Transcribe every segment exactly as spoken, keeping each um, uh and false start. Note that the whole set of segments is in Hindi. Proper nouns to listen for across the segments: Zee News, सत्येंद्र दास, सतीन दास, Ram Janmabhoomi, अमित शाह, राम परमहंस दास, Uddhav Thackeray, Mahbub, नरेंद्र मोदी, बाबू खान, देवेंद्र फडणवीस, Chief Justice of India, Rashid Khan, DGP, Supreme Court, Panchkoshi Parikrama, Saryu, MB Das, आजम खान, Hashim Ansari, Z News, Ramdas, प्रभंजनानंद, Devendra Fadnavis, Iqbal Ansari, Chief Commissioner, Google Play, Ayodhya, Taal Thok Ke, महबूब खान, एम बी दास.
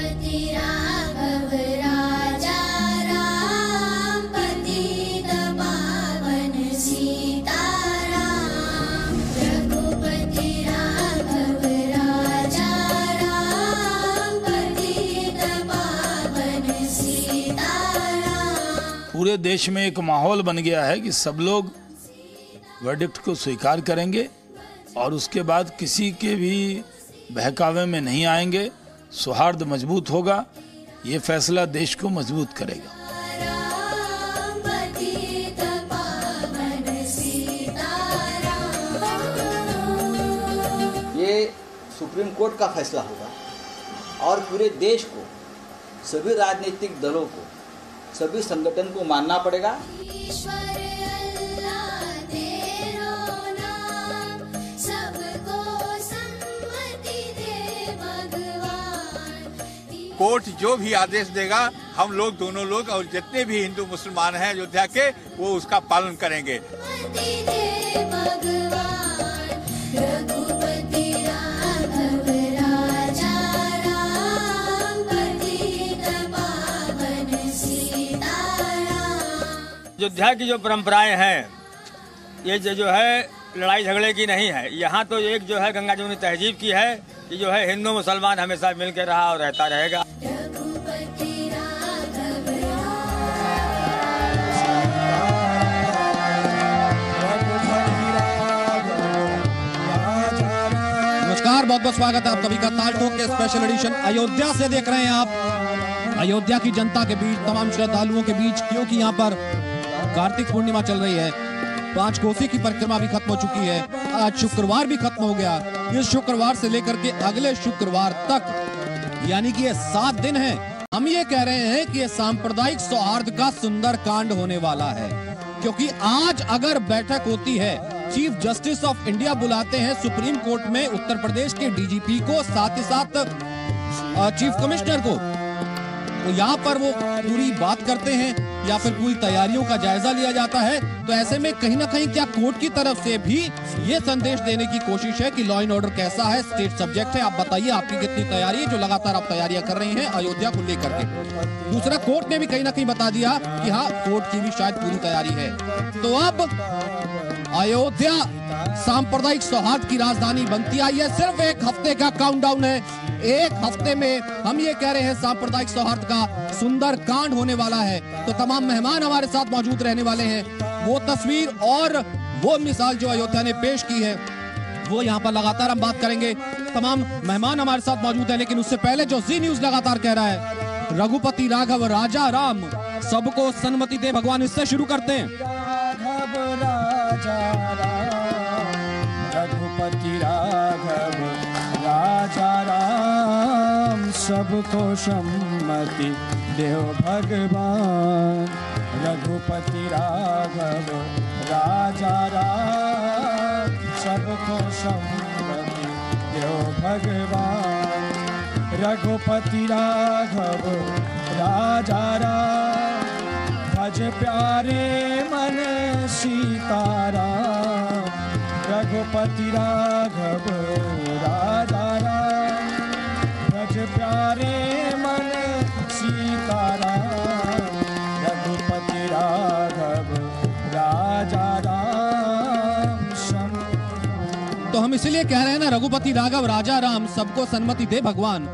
पूरे देश में एक माहौल बन गया है कि सब लोग वर्डिक्ट को स्वीकार करेंगे और उसके बाद किसी के भी बहकावे में नहीं आएंगे। सौहार्द मजबूत होगा। ये फैसला देश को मजबूत करेगा। ये सुप्रीम कोर्ट का फैसला होगा और पूरे देश को, सभी राजनीतिक दलों को, सभी संगठन को मानना पड़ेगा। कोर्ट जो भी आदेश देगा हम लोग दोनों लोग और जितने भी हिंदू मुसलमान हैं अयोध्या के, वो उसका पालन करेंगे। अयोध्या की जो परंपराएं हैं ये जो है लड़ाई झगड़े की नहीं है। यहाँ तो एक जो है गंगा जमुनी तहजीब की है कि जो है हिंदू मुसलमान हमेशा मिलकर रहा और रहता रहेगा। नमस्कार, बहुत बहुत स्वागत है आप सभी का ताल ठोक के स्पेशल एडिशन अयोध्या से। देख रहे हैं आप अयोध्या की जनता के बीच, तमाम श्रद्धालुओं के बीच, क्योंकि यहाँ पर कार्तिक पूर्णिमा चल रही है। पांचकोशी की परिक्रमा भी खत्म हो चुकी है। आज शुक्रवार भी खत्म हो गया। इस शुक्रवार से लेकर के अगले शुक्रवार तक यानी कि ये सात दिन हैं। हम ये कह रहे हैं कि ये सांप्रदायिक सौहार्द का सुंदर कांड होने वाला है, क्योंकि आज अगर बैठक होती है, चीफ जस्टिस ऑफ इंडिया बुलाते हैं सुप्रीम कोर्ट में उत्तर प्रदेश के डीजीपी को, साथ ही साथ चीफ कमिश्नर को, तो यहाँ पर वो पूरी बात करते हैं या फिर पूरी तैयारियों का जायजा लिया जाता है। तो ऐसे में कहीं ना कहीं क्या कोर्ट की तरफ से भी ये संदेश देने की कोशिश है कि लॉ एंड ऑर्डर कैसा है, स्टेट सब्जेक्ट है। आप बताइए आपकी कितनी तैयारी है, जो लगातार आप तैयारियां कर रहे हैं अयोध्या को लेकर के। दूसरा, कोर्ट ने भी कहीं ना कहीं बता दिया कि हाँ, कोर्ट की भी शायद पूरी तैयारी है। तो अब अयोध्या सांप्रदायिक सौहार्द की राजधानी बनती आई है। सिर्फ एक हफ्ते का काउंटडाउन है। एक हफ्ते में हम ये कह रहे हैं सांप्रदायिक सौहार्द का सुंदर कांड होने वाला है। तो तमाम मेहमान हमारे साथ मौजूद रहने वाले हैं। वो तस्वीर और वो मिसाल जो अयोध्या ने पेश की है, वो यहाँ पर लगातार हम बात करेंगे। तमाम मेहमान हमारे साथ मौजूद है, लेकिन उससे पहले जो जी न्यूज लगातार कह रहा है, रघुपति राघव राजा राम, सबको सन्मति दे भगवान, इससे शुरू करते हैं। राघव राजा राम, रघुपति राघव राजा राम, सबको सम्मति देव भगवान, रघुपति राघव राजा राम, सबको सम्मति देव भगवान, रघुपति राघव राजा राम, भज प्यारे मन सीताराम, रघुपति राघव राजा राम, प्यारे मन सीताराम, रघुपति राघव राजा राम। तो हम इसीलिए कह रहे हैं ना, रघुपति राघव राजा राम, सबको सन्मति दे भगवान,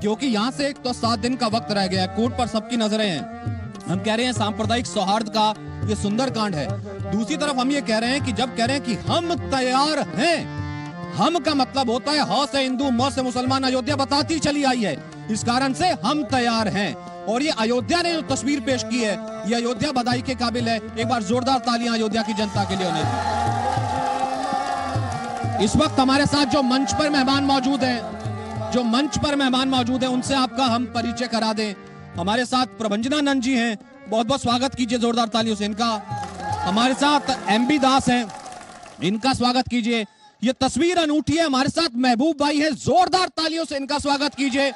क्योंकि यहाँ से एक तो सात दिन का वक्त रह गया है। कोर्ट पर सबकी नजरें हैं। हम कह रहे हैं सांप्रदायिक सौहार्द का ये सुंदर कांड है। दूसरी तरफ हम ये कह रहे हैं कि जब कह रहे हैं कि हम तैयार हैं, हम का मतलब होता है ह से हिंदू, म से मुसलमान, अयोध्या बताती चली आई है। इस कारण से हम तैयार हैं। और ये अयोध्या ने जो तस्वीर पेश की है, ये अयोध्या बधाई के काबिल है। एक बार जोरदार तालियां अयोध्या की जनता के लिए होने की। इस वक्त हमारे साथ जो मंच पर मेहमान मौजूद हैं, जो मंच पर मेहमान मौजूद हैं, उनसे आपका हम परिचय करा दें। हमारे साथ प्रभंजनानंद जी हैं, बहुत बहुत स्वागत कीजिए जोरदार तालियों से इनका। हमारे साथ एम बी दास हैं, इनका स्वागत कीजिए। ये तस्वीर अनूठी है। हमारे साथ महबूब भाई है, जोरदार तालियों से इनका स्वागत कीजिए,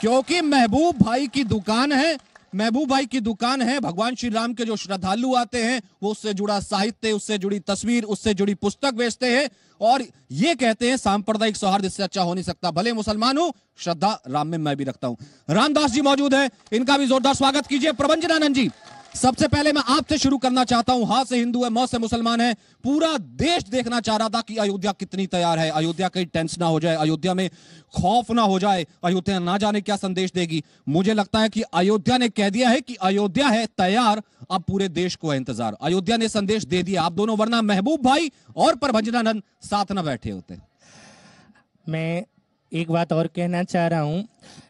क्योंकि महबूब भाई की दुकान है महबूब भाई की दुकान है, भगवान श्री राम के जो श्रद्धालु आते हैं वो उससे जुड़ा साहित्य, उससे जुड़ी तस्वीर, उससे जुड़ी पुस्तक बेचते हैं और ये कहते हैं सांप्रदायिक सौहार्द इससे अच्छा हो नहीं सकता। भले मुसलमान हो, श्रद्धा राम में मैं भी रखता हूं। रामदास जी मौजूद है, इनका भी जोरदार स्वागत कीजिए। प्रभंजनानंद जी, सबसे पहले मैं आपसे शुरू करना चाहता हूं। हां से हिंदू है, मौं से मुसलमान है। पूरा देश देखना चाह रहा था कि अयोध्या कितनी तैयार है, अयोध्या कहीं टेंस ना हो जाए, अयोध्या में खौफ ना हो जाए, अयोध्या ना जाने क्या संदेश देगी। मुझे लगता है कि अयोध्या ने कह दिया है कि अयोध्या है तैयार, अब पूरे देश को है इंतजार। अयोध्या ने संदेश दे दिया आप दोनों, वरना महबूब भाई और प्रभंजनानंद साथ ना बैठे होते। मैं एक बात और कहना चाह रहा हूं,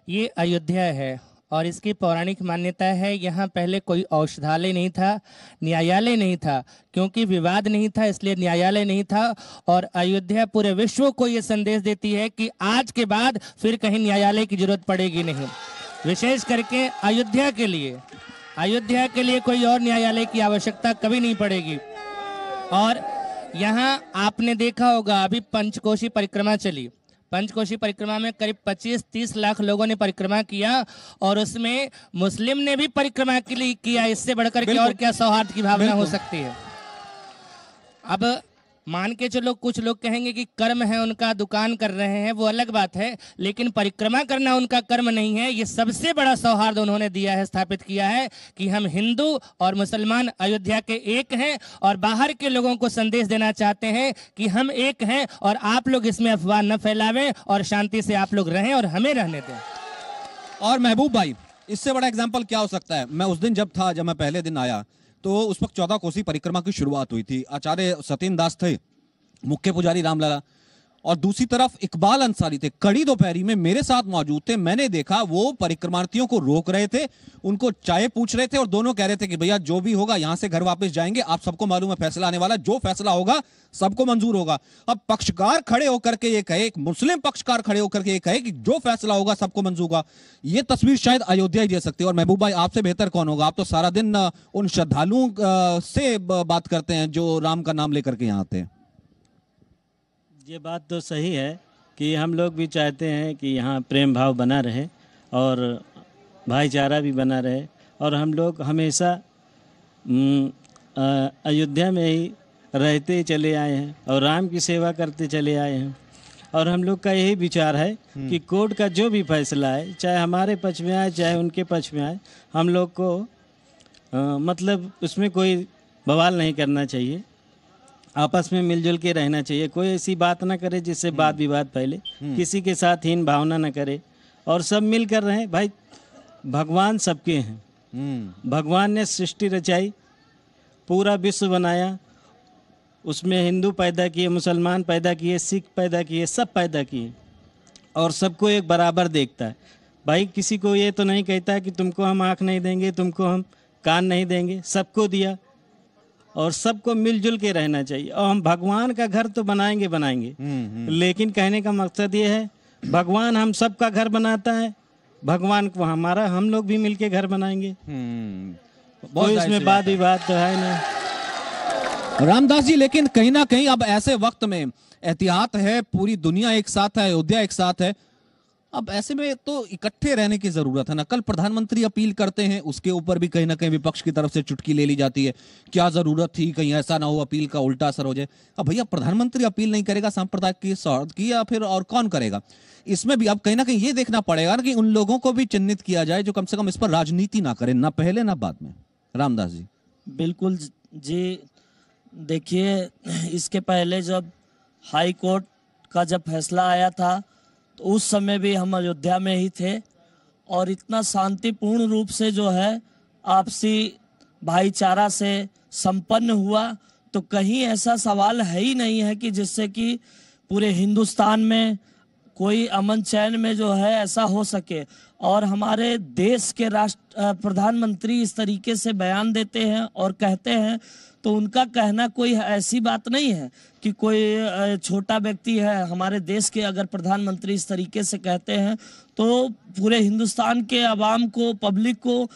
ये अयोध्या है और इसकी पौराणिक मान्यता है। यहाँ पहले कोई औषधालय नहीं था, न्यायालय नहीं था, क्योंकि विवाद नहीं था इसलिए न्यायालय नहीं था। और अयोध्या पूरे विश्व को ये संदेश देती है कि आज के बाद फिर कहीं न्यायालय की जरूरत पड़ेगी नहीं, विशेष करके अयोध्या के लिए। अयोध्या के लिए कोई और न्यायालय की आवश्यकता कभी नहीं पड़ेगी। और यहाँ आपने देखा होगा अभी पंचकोशी परिक्रमा चली, पंचकोशी परिक्रमा में करीब पच्चीस तीस लाख लोगों ने परिक्रमा किया और उसमें मुस्लिम ने भी परिक्रमा के लिए किया। इससे बढ़कर के और क्या सौहार्द की भावना हो सकती है। अब मान के चलो कुछ लोग कहेंगे कि कर्म है उनका, दुकान कर रहे हैं, वो अलग बात है, लेकिन परिक्रमा करना उनका कर्म नहीं है। ये सबसे बड़ा सौहार्द उन्होंने दिया है, स्थापित किया है कि हम हिंदू और मुसलमान अयोध्या के एक हैं। और बाहर के लोगों को संदेश देना चाहते हैं कि हम एक हैं और आप लोग इसमें अफवाह न फैलावें और शांति से आप लोग रहें और हमें रहने दें। और महबूब भाई, इससे बड़ा एग्जाम्पल क्या हो सकता है। मैं उस दिन जब था, जब मैं पहले दिन आया, तो उस वक्त चौदह कोसी परिक्रमा की शुरुआत हुई थी। आचार्य सतीन दास थे, मुख्य पुजारी रामलाला, और दूसरी तरफ इकबाल अंसारी थे। कड़ी दोपहरी में मेरे साथ मौजूद थे, मैंने देखा वो परिक्रमार्थियों को रोक रहे थे, उनको चाय पूछ रहे थे और दोनों कह रहे थे कि भैया जो भी होगा यहाँ से घर वापस जाएंगे, आप सबको मालूम है फैसला आने वाला, जो फैसला होगा सबको मंजूर होगा। अब पक्षकार खड़े होकर के ये कहे, एक मुस्लिम पक्षकार खड़े होकर के ये कहे कि जो फैसला होगा सबको मंजूर होगा। ये तस्वीर शायद अयोध्या ही दे सकती है। और महबूब भाई, आपसे बेहतर कौन होगा, आप तो सारा दिन उन श्रद्धालुओं से बात करते हैं जो राम का नाम लेकर के यहाँ आते हैं। ये बात तो सही है कि हम लोग भी चाहते हैं कि यहाँ प्रेम भाव बना रहे और भाईचारा भी बना रहे, और हम लोग हमेशा अयोध्या में ही रहते चले आए हैं और राम की सेवा करते चले आए हैं। और हम लोग का यही विचार है कि कोर्ट का जो भी फैसला है, चाहे हमारे पक्ष में आए चाहे उनके पक्ष में आए, हम लोग को आ, मतलब उसमें कोई बवाल नहीं करना चाहिए। आपस में मिलजुल के रहना चाहिए, कोई ऐसी बात ना करे जिससे बात विवाद फैले, किसी के साथ हीन भावना ना करे और सब मिल कर रहे। भाई भगवान सबके हैं, भगवान ने सृष्टि रचाई, पूरा विश्व बनाया, उसमें हिंदू पैदा किए, मुसलमान पैदा किए, सिख पैदा किए, सब पैदा किए और सबको एक बराबर देखता है। भाई किसी को ये तो नहीं कहता कि तुमको हम आँख नहीं देंगे, तुमको हम कान नहीं देंगे, सबको दिया और सबको मिलजुल के रहना चाहिए। और हम भगवान का घर तो बनाएंगे बनाएंगे लेकिन कहने का मकसद ये है भगवान हम सबका घर बनाता है, भगवान को हमारा, हम लोग भी मिलके घर बनाएंगे। बहुत इसमें बात ही बात तो है ना रामदास जी, लेकिन कहीं ना कहीं अब ऐसे वक्त में एहतियात है, पूरी दुनिया एक साथ है, अयोध्या एक साथ है, अब ऐसे में तो इकट्ठे रहने की जरूरत है ना। कल प्रधानमंत्री अपील करते हैं, उसके ऊपर भी कहीं ना कहीं विपक्ष की तरफ से चुटकी ले ली जाती है, क्या जरूरत थी, कहीं ऐसा ना हो अपील का उल्टा असर हो जाए। अब भैया प्रधानमंत्री अपील नहीं करेगा सांप्रदायिक की सौहार्द की, या फिर और कौन करेगा। इसमें भी अब कहीं ना कहीं ये देखना पड़ेगा कि उन लोगों को भी चिन्हित किया जाए जो कम से कम इस पर राजनीति ना करें, ना पहले ना बाद में। रामदास जी बिल्कुल जी, देखिए इसके पहले जब हाई कोर्ट का जब फैसला आया था तो उस समय भी हम अयोध्या में ही थे और इतना शांतिपूर्ण रूप से जो है आपसी भाईचारा से संपन्न हुआ, तो कहीं ऐसा सवाल है ही नहीं है कि जिससे कि पूरे हिंदुस्तान में कोई अमन चैन में जो है ऐसा हो सके। और हमारे देश के राष्ट्र प्रधानमंत्री इस तरीके से बयान देते हैं और कहते हैं, तो उनका कहना कोई ऐसी बात नहीं है कि कोई छोटा व्यक्ति है। हमारे देश के अगर प्रधानमंत्री इस तरीके से कहते हैं तो पूरे हिंदुस्तान के आवाम को, पब्लिक को आ,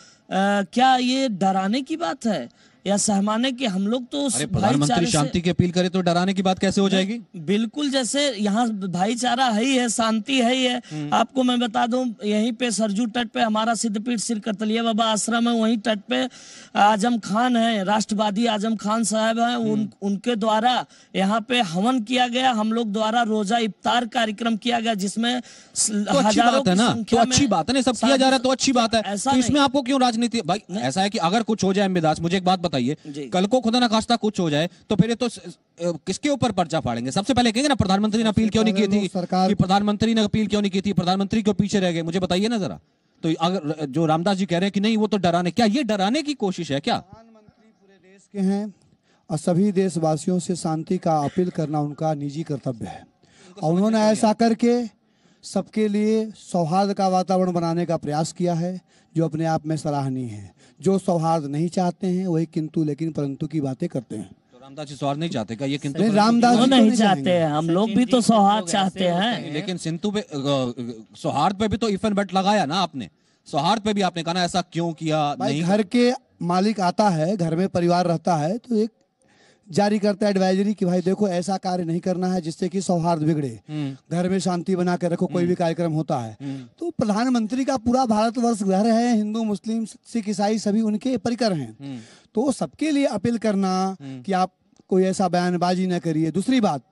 क्या ये डराने की बात है। या सहमाने के हम लोग तो प्रधानमंत्री शांति की अपील करे तो डराने की बात कैसे हो जाएगी? बिल्कुल, जैसे यहाँ भाईचारा है ही है, शांति है ही है। आपको मैं बता दूं, यहीं पे सरजू तट पे हमारा सिद्धपीठ सिर करतलिया बाबा आश्रम है, वहीं तट पे आजम खान है, राष्ट्रवादी आजम खान साहब है, उन, उनके द्वारा यहाँ पे हवन किया गया, हम लोग द्वारा रोजा इफ्तार कार्यक्रम किया गया जिसमें हजारों की संख्या में। अच्छी बात है ना, सब किया जा रहा है तो अच्छी बात है, तो इसमें आपको क्यों राजनीति? भाई ऐसा है कि अगर कुछ हो जाए, एमबी दास मुझे एक बात बताइए, कल को खुदा ना खास्ता कुछ हो जाए तो फिर ये तो किसके ऊपर पर्चा फाड़ेंगे? सबसे पहले कहेंगे ना प्रधानमंत्री ने अपील क्यों नहीं की थी, कि प्रधानमंत्री ने अपील क्यों नहीं की थी, प्रधानमंत्री क्यों पीछे रह गए, मुझे बताइए ना जरा। तो अगर जो रामदास जी कह रहे हैं कि नहीं वो तो डराने, क्या ये डराने की कोशिश है क्या? प्रधानमंत्री पूरे देश के हैं और सभी देशवासियों से शांति का अपील करना उनका निजी कर्तव्य है, और उन्होंने ऐसा करके सबके लिए सौहार्द का वातावरण बनाने का प्रयास किया है, जो अपने आप में सराहनीय है। जो सौहार्द नहीं चाहते हैं वही किंतु लेकिन परंतु की बातें करते हैं। तो रामदास जी सौहार्द नहीं चाहते क्या? ये किंतु रामदास जी नहीं चाहते हैं, हम लोग भी तो सौहार्द चाहते हैं। लेकिन सिंधु पे, सौहार्द पे भी तो इफन बट लगाया ना आपने, सौहार्द पे भी आपने कहा ना, ऐसा क्यों किया? घर के मालिक आता है, घर में परिवार रहता है तो एक जारी करता है एडवाइजरी कि भाई देखो ऐसा कार्य नहीं करना है जिससे कि सौहार्द बिगड़े, घर में शांति बना कर रखो, कोई भी कार्यक्रम होता है। तो प्रधानमंत्री का पूरा भारतवर्ष घर है, हिंदू मुस्लिम सिख ईसाई सभी उनके परिकर हैं, तो सबके लिए अपील करना कि आप कोई ऐसा बयानबाजी न करिए। दूसरी बात,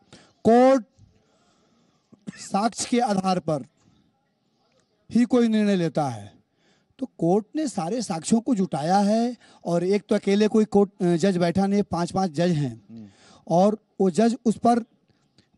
कोर्ट साक्ष्य के आधार पर ही कोई निर्णय लेता है, तो कोर्ट ने सारे साक्ष्यों को जुटाया है, और एक तो अकेले कोई कोर्ट जज बैठा नहीं, पांच पांच जज हैं और वो जज उस पर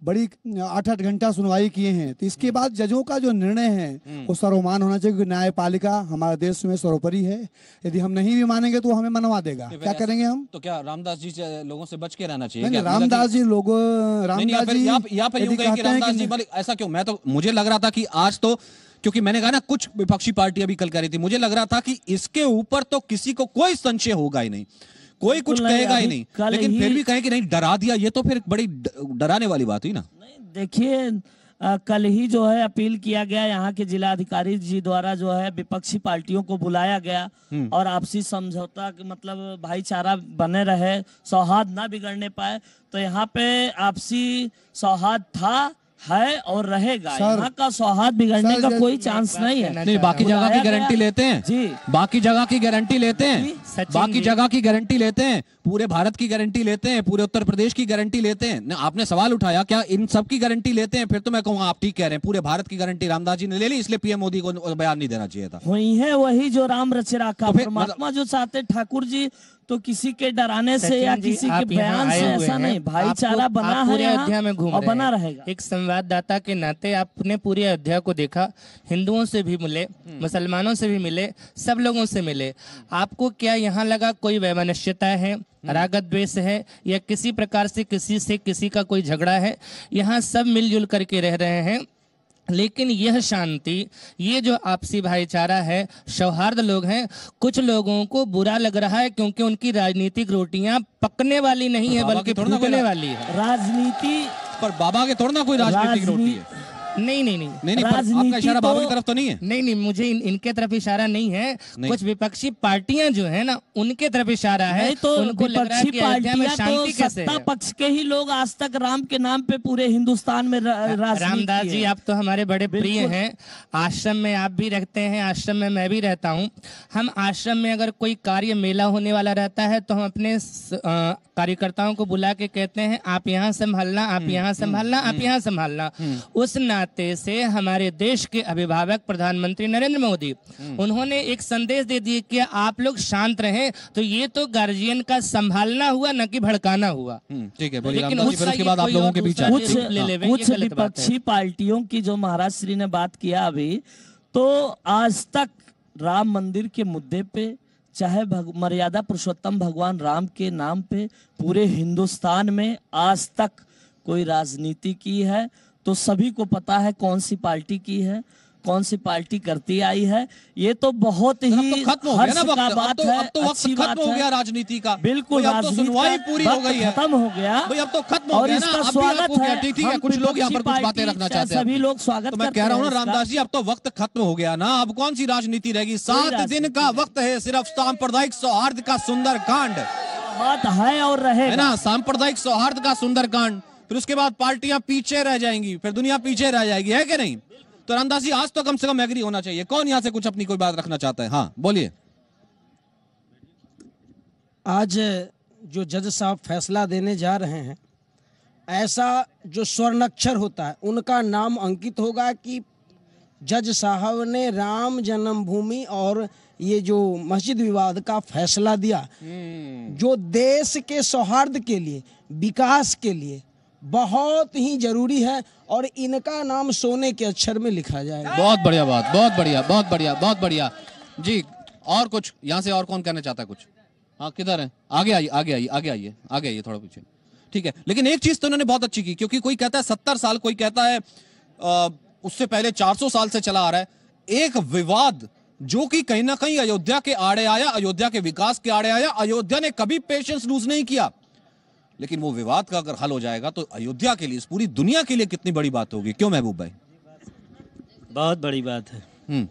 बड़ी आठ आठ घंटा सुनवाई किए हैं। तो इसके बाद जजों का जो निर्णय है वो सर्वमान होना चाहिए, क्योंकि न्यायपालिका हमारे देश में सर्वोपरि है। यदि हम नहीं भी मानेंगे तो हमें मनवा देगा, क्या करेंगे हम? तो क्या रामदास जी लोगों से बच के रहना चाहिए? रामदास जी लोगों, रामदास जी ऐसा क्यों? मैं तो, मुझे लग रहा था कि आज तो, क्योंकि मैंने कहा ना कुछ विपक्षी पार्टी अभी कल कह रही थी, मुझे लग रहा था कि इसके ऊपर तो किसी को कोई संशय होगा ही नहीं, कोई कुछ कहेगा ही नहीं, लेकिन फिर भी कहें कि नहीं डरा दिया, ये तो फिर बड़ी डराने वाली बात हुई ना। नहीं देखिए, आ, कल ही जो है अपील किया गया यहाँ के जिलाधिकारी जी द्वारा, जो है विपक्षी पार्टियों को बुलाया गया और आपसी समझौता, मतलब भाईचारा बने रहे, सौहार्द ना बिगड़ने पाए, तो यहाँ पे आपसी सौहार्द था, है और रहेगा। यहाँ का सौहार्द बिगड़ने का कोई चांस नहीं है। नहीं, बाकी जगह की गारंटी लेते हैं जी, बाकी जगह की गारंटी लेते हैं, बाकी जगह की गारंटी लेते हैं, पूरे भारत की गारंटी लेते हैं, पूरे उत्तर प्रदेश की गारंटी लेते हैं ना। आपने सवाल उठाया क्या इन सब की गारंटी लेते हैं? फिर तो मैं कहूँगा आप ठीक कह रहे हैं, पूरे भारत की गारंटी रामदास जी ने ले ली, इसलिए पीएम मोदी को बयान नहीं देना चाहिए था। वही है, वही जो राम रचे राखा, परमात्मा जो चाहते ठाकुर जी, तो किसी के डराने से या किसी के बयान से ऐसा नहीं, भाईचारा बना है अयोध्या में घूम और बना रहेगा। एक संवाददाता के नाते आपने पूरी अयोध्या को देखा, हिंदुओं से भी मिले, मुसलमानों से भी मिले, सब लोगों से मिले, आपको क्या यहाँ लगा कोई वैमनस्यता है, रागत द्वेष है, या किसी प्रकार से किसी से किसी का कोई झगड़ा है? यहाँ सब मिलजुल करके रह रहे हैं, लेकिन यह शांति, ये जो आपसी भाईचारा है, सौहार्द लोग हैं। कुछ लोगों को बुरा लग रहा है क्योंकि उनकी राजनीतिक रोटियां पकने वाली नहीं है बल्कि पकने वाली है। राजनीति पर बाबा के थोड़ा ना कोई राजनीतिक रोटी है। नहीं नहीं नहीं, नहीं, नहीं आपका इशारा बाबा की तरफ तो नहीं है? नहीं नहीं, मुझे इन, इनके तरफ इशारा नहीं है, नहीं। कुछ विपक्षी पार्टियां जो है ना उनके तरफ इशारा है, तो उनको लग रहा है कि अयोध्या में शांति कैसे है? सत्ता पक्ष के ही लोग आज तक राम के नाम पे पूरे हिंदुस्तान में राजनीति। रामदास जी आप तो हमारे बड़े प्रिय हैं, आश्रम में आप भी रहते हैं, आश्रम में मैं भी रहता हूँ। हम आश्रम में अगर कोई कार्य मेला होने वाला रहता है तो हम अपने कार्यकर्ताओं को बुला के कहते हैं आप यहाँ संभालना, आप यहाँ संभालना, आप यहाँ संभालना। उस नाते से हमारे देश के अभिभावक प्रधानमंत्री नरेंद्र मोदी, उन्होंने एक संदेश दे दिया कि आप लोग शांत रहें, तो ये तो गार्जियन का संभालना हुआ, न कि भड़काना हुआ। ठीक है, लेकिन उसके बाद आप लोगों के बीच कुछ विपक्षी पार्टियों की, जो महाराज श्री ने बात किया अभी, तो आज तक राम मंदिर के मुद्दे पे, चाहे मर्यादा पुरुषोत्तम भगवान राम के नाम पे, पूरे हिंदुस्तान में आज तक कोई राजनीति की है तो सभी को पता है कौन सी पार्टी की है, कौन सी पार्टी करती आई है। ये तो बहुत ही खत्म हो गया ना, बात है, अब तो वक्त खत्म हो गया राजनीति का, बिल्कुल सुनवाई पूरी हो गई है, खत्म हो गया, अब तो खत्म हो गया ना। इसका स्वागत है, ठीक है, कुछ लोग यहाँ पर कुछ बातें रखना चाहते हैं, सभी लोग स्वागत। मैं कह रहा हूँ ना रामदास जी, अब तो वक्त खत्म हो गया ना, अब कौन सी राजनीति रहेगी? सात दिन का वक्त है सिर्फ सांप्रदायिक सौहार्द का सुंदर कांड। बात है और रहेगा, है ना। सांप्रदायिक सौहार्द का सुंदरकांड, फिर उसके बाद पार्टियां पीछे रह जाएंगी, फिर दुनिया पीछे रह जाएगी, है कि नहीं। तो रामदास जी आज तो कम से कम एग्री होना चाहिए, कौन यहाँ से कुछ अपनी कोई बात रखना चाहता है? हाँ बोलिए। आज जो जज साहब फैसला देने जा रहे हैं, ऐसा जो स्वर्णाक्षर होता है उनका नाम अंकित होगा कि जज साहब ने राम जन्मभूमि और ये जो मस्जिद विवाद का फैसला दिया, जो देश के सौहार्द के लिए, विकास के लिए बहुत ही जरूरी है, और इनका नाम सोने के अक्षर में लिखा जाएगा। बहुत बढ़िया बात, बहुत बढ़िया, बहुत बढ़िया, बहुत बढ़िया जी। और कुछ यहाँ से और कौन कहना चाहता है कुछ? हाँ किधर है? आगे आइए, आगे आइए, आगे आइए, आगे आइए, थोड़ा पीछे। ठीक है, लेकिन एक चीज तो उन्होंने बहुत अच्छी की, क्योंकि कोई कहता है सत्तर साल, कोई कहता है आ, उससे पहले चार सौ साल से चला आ रहा है एक विवाद, जो कि कहीं ना कहीं अयोध्या के आड़े आया, अयोध्या के विकास के आड़े आया। अयोध्या ने कभी पेशेंस लूज नहीं किया, लेकिन वो विवाद का अगर हल हो जाएगा तो अयोध्या के लिए, इस पूरी दुनिया के लिए कितनी बड़ी बात होगी, क्यों महबूब भाई? बहुत बड़ी बात है। हम्म,